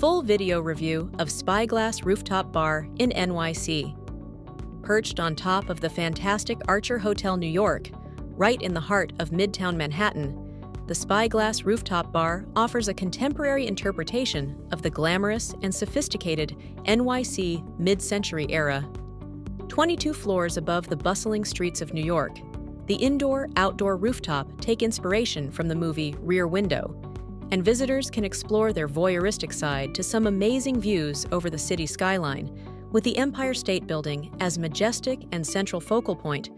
full video review of Spyglass Rooftop Bar in NYC. Perched on top of the fantastic Archer Hotel New York, right in the heart of Midtown Manhattan, the Spyglass Rooftop Bar offers a contemporary interpretation of the glamorous and sophisticated NYC mid-century era. 22 floors above the bustling streets of New York, the indoor-outdoor rooftop take inspiration from the movie Rear Window, and visitors can explore their voyeuristic side to some amazing views over the city skyline, with the Empire State Building as majestic and central focal point